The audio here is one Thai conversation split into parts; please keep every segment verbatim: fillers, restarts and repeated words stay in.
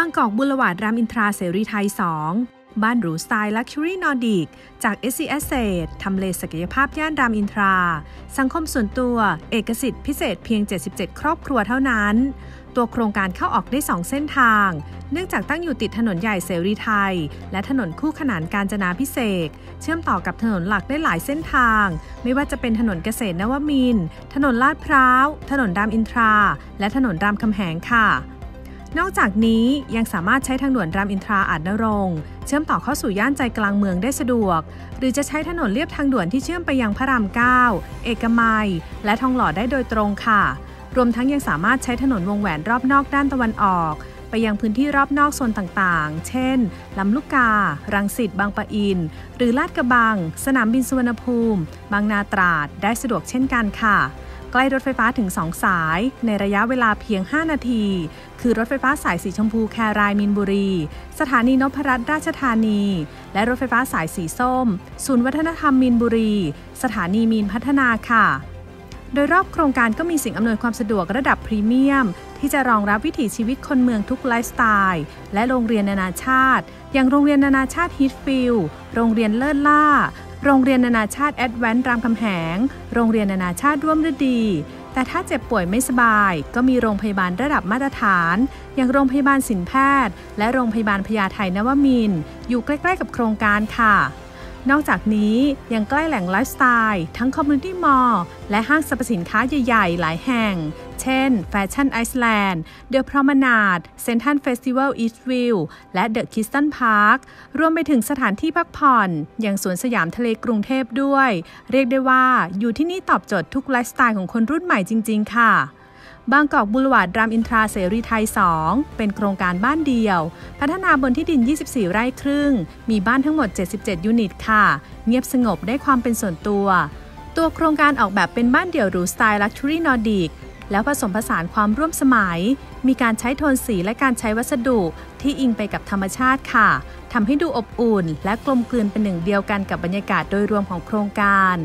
บางกอกบูลวาร์ดรามอินทราเสรีไทยสองบ้านหรูสไตล์ Luxury Nordic จาก เอส ซี Asset ทำเลศักยภาพย่านรามอินทราสังคมส่วนตัวเอกสิทธิ์พิเศษเพียงเจ็ดสิบเจ็ดครอบครัวเท่านั้นตัวโครงการเข้าออกได้สองเส้นทางเนื่องจากตั้งอยู่ติดถนนใหญ่เสรีไทยและถนนคู่ขนานกาญจนาภิเษกเชื่อมต่อกับถนนหลักได้หลายเส้นทางไม่ว่าจะเป็นถนนเกษตรนวมินทร์ถนนลาดพร้าวถนนรามอินทราและถนนรามคำแหงค่ะนอกจากนี้ยังสามารถใช้ทางด่วนรามอินทราอาจนรงค์เชื่อมต่อเข้าสู่ย่านใจกลางเมืองได้สะดวกหรือจะใช้ถนนเลียบทางด่วนที่เชื่อมไปยังพระรามเก้าเอกมัยและทองหล่อได้โดยตรงค่ะรวมทั้งยังสามารถใช้ถนนวงแหวนรอบนอกด้านตะวันออกไปยังพื้นที่รอบนอกโซนต่างๆเช่นลำลูกการังสิตบางปะอินหรือลาดกระบังสนามบินสุวรรณภูมิบางนาตราดได้สะดวกเช่นกันค่ะใกล้รถไฟฟ้าถึงสองสายในระยะเวลาเพียงห้านาทีคือรถไฟฟ้าสายสีชมพูแครายมีนบุรีสถานีนพรัตน์ราชธานีและรถไฟฟ้าสายสีส้มศูนย์วัฒนธรรมมีนบุรีสถานีมีนพัฒนาค่ะโดยรอบโครงการก็มีสิ่งอำนวยความสะดวกระดับพรีเมียมที่จะรองรับวิถีชีวิตคนเมืองทุกไลฟ์สไตล์และโรงเรียนนานาชาติอย่างโรงเรียนนานาชาติฮีทฟิลด์โรงเรียนเลิศล่าโรงเรียนนานาชาติแอดแวนซ์รามคำแหงโรงเรียนนานาชาติร่วมฤดีแต่ถ้าเจ็บป่วยไม่สบายก็มีโรงพยาบาลระดับมาตรฐานอย่างโรงพยาบาลศิลป์แพทย์และโรงพยาบาลพญาไทนวมินทร์อยู่ใกล้ๆกับโครงการค่ะนอกจากนี้ยังใกล้แหล่งไลฟ์สไตล์ทั้งคอมมูนิตี้มอลล์และห้างสรรพสินค้าใหญ่ๆหลายแห่งเช่นแฟชั่นไอซ์แลนด์เดอะพรอมนาดเซ็นทรัลเฟสติวัลอีสต์วิวและเดอะคิสตันพาร์ครวมไปถึงสถานที่พักผ่อนอย่างสวนสยามทะเลกรุงเทพด้วยเรียกได้ว่าอยู่ที่นี่ตอบโจทย์ทุกไลฟ์สไตล์ของคนรุ่นใหม่จริงๆค่ะบางกอกบูลวาร์ดรามอินทราเสรีไทยสองเป็นโครงการบ้านเดียวพัฒนาบนที่ดินยี่สิบสี่ไร่ครึ่งมีบ้านทั้งหมดเจ็ดสิบเจ็ดยูนิตค่ะเงียบสงบได้ความเป็นส่วนตัวตัวโครงการออกแบบเป็นบ้านเดี่ยวหรูสไตล์ Luxury Nordic แล้วผสมผสานความร่วมสมัยมีการใช้โทนสีและการใช้วัสดุที่อิงไปกับธรรมชาติค่ะทำให้ดูอบอุ่นและกลมกลืนเป็นหนึ่งเดียวกันกับบรรยากาศโดยรวมของโครงการ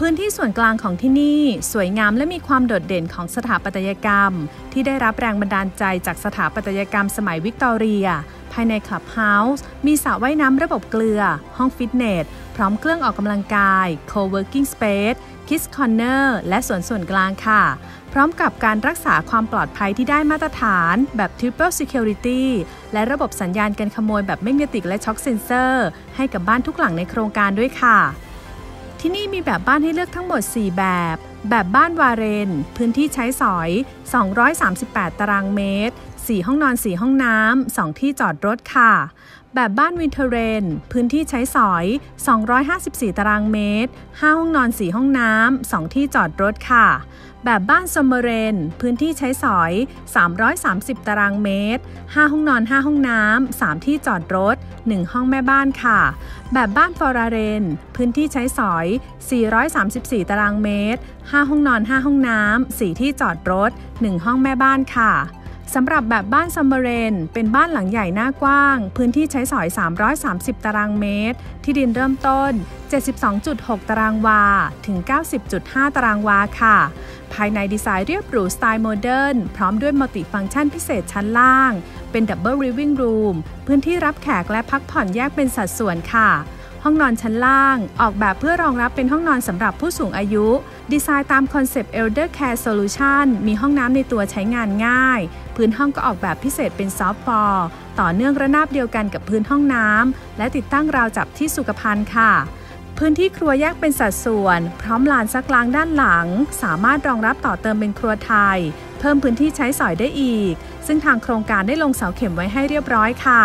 พื้นที่ส่วนกลางของที่นี่สวยงามและมีความโดดเด่นของสถาปัตยกรรมที่ได้รับแรงบันดาลใจจากสถาปัตยกรรมสมัยวิกตอเรียภายในคลับเฮาส์มีสระว่ายน้ำระบบเกลือห้องฟิตเนสพร้อมเครื่องออกกำลังกายโคเวิร์กิ้งสเปซคิดส์คอร์เนอร์และสวนส่วนกลางค่ะพร้อมกับการรักษาความปลอดภัยที่ได้มาตรฐานแบบ Triple Security และระบบสัญญาณกันขโมยแบบแมกเนติกและช็อคเซ็นเซอร์ให้กับบ้านทุกหลังในโครงการด้วยค่ะที่นี่มีแบบบ้านให้เลือกทั้งหมดสี่แบบแบบบ้านวาเรนพื้นที่ใช้สอยสองร้อยสามสิบแปดตารางเมตรสี่ห้องนอนสี่ห้องน้ำสองที่จอดรถค่ะแบบบ้านวินเทเรนพื้นที่ใช้สอยสองร้อยห้าสิบสี่ตารางเมตรห้าห้องนอนสี่ห้องน้ำสองที่จอดรถค่ะแบบบ้านซัมเมอร์เรนพื้นที่ใช้สอยสามร้อยสามสิบตารางเมตรห้าห้องนอนห้าห้องน้ำสามที่จอดรถหนึ่งห้องแม่บ้านค่ะแบบบ้านฟอราเรนพื้นที่ใช้สอยสี่ร้อยสามสิบสี่ตารางเมตรห้าห้องนอนห้าห้องน้ำสี่ที่จอดรถหนึ่งห้องแม่บ้านค่ะสำหรับแบบบ้านซัมเมอร์เรนเป็นบ้านหลังใหญ่หน้ากว้างพื้นที่ใช้สอยสามร้อยสามสิบตารางเมตรที่ดินเริ่มต้น เจ็ดสิบสองจุดหก ตารางวาถึง เก้าสิบจุดห้า ตารางวาค่ะภายในดีไซน์เรียบหรูสไตล์โมเดิร์นพร้อมด้วยมัลติฟังก์ชันพิเศษชั้นล่างเป็นดับเบิลลิฟวิ่งรูมพื้นที่รับแขกและพักผ่อนแยกเป็นสัดส่วนค่ะห้องนอนชั้นล่างออกแบบเพื่อรองรับเป็นห้องนอนสำหรับผู้สูงอายุดีไซน์ตามคอนเซปต์ Elder Care Solution มีห้องน้ำในตัวใช้งานง่ายพื้นห้องก็ออกแบบพิเศษเป็นซอฟต์ฟลอร์ต่อเนื่องระนาบเดียวกันกับพื้นห้องน้ำและติดตั้งราวจับที่สุขภัณฑ์ค่ะพื้นที่ครัวแยกเป็นสัดส่วนพร้อมลานซักล้างด้านหลังสามารถรองรับต่อเติมเป็นครัวไทยเพิ่มพื้นที่ใช้สอยได้อีกซึ่งทางโครงการได้ลงเสาเข็มไว้ให้เรียบร้อยค่ะ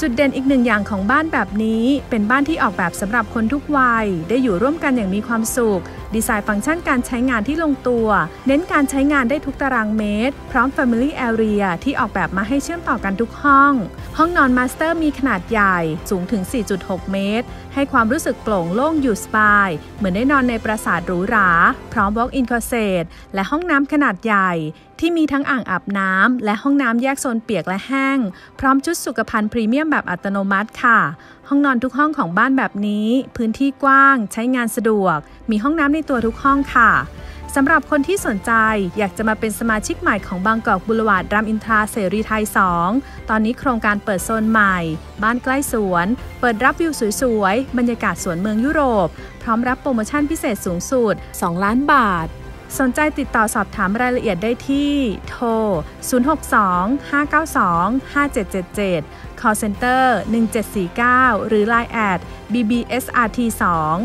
จุดเด่นอีกหนึ่งอย่างของบ้านแบบนี้เป็นบ้านที่ออกแบบสำหรับคนทุกวัยได้อยู่ร่วมกันอย่างมีความสุขดีไซน์ฟังก์ชันการใช้งานที่ลงตัวเน้นการใช้งานได้ทุกตารางเมตรพร้อม Family Area ที่ออกแบบมาให้เชื่อมต่อกันทุกห้องห้องนอนมาสเตอร์มีขนาดใหญ่สูงถึง สี่จุดหก เมตรให้ความรู้สึกโปร่งโล่งอยู่สบายเหมือนได้นอนในปราสาทหรูหราพร้อม Walk-in Closet และห้องน้ำขนาดใหญ่ที่มีทั้งอ่างอาบน้ำและห้องน้ำแยกโซนเปียกและแห้งพร้อมชุดสุขภัณฑ์พรีเมียมแบบอัตโนมัติค่ะห้องนอนทุกห้องของบ้านแบบนี้พื้นที่กว้างใช้งานสะดวกมีห้องน้ำในตัวทุกห้องค่ะ สำหรับคนที่สนใจอยากจะมาเป็นสมาชิกใหม่ของบางกอกบูรวาร์ดรามอินทราเสรีไทยสองตอนนี้โครงการเปิดโซนใหม่บ้านใกล้สวนเปิดรับวิวสวยๆบรรยากาศสวนเมืองยุโรปพร้อมรับโปรโมชั่นพิเศษสูงสุดสองล้านบาทสนใจติดต่อสอบถามรายละเอียดได้ที่โทรศูนย์ หก สอง ห้า เก้า สอง ห้า เจ็ด เจ็ด เจ็ด call center หนึ่ง เจ็ด สี่ เก้าหรือ ไลน์ แอท บี บี เอส อาร์ ที สอง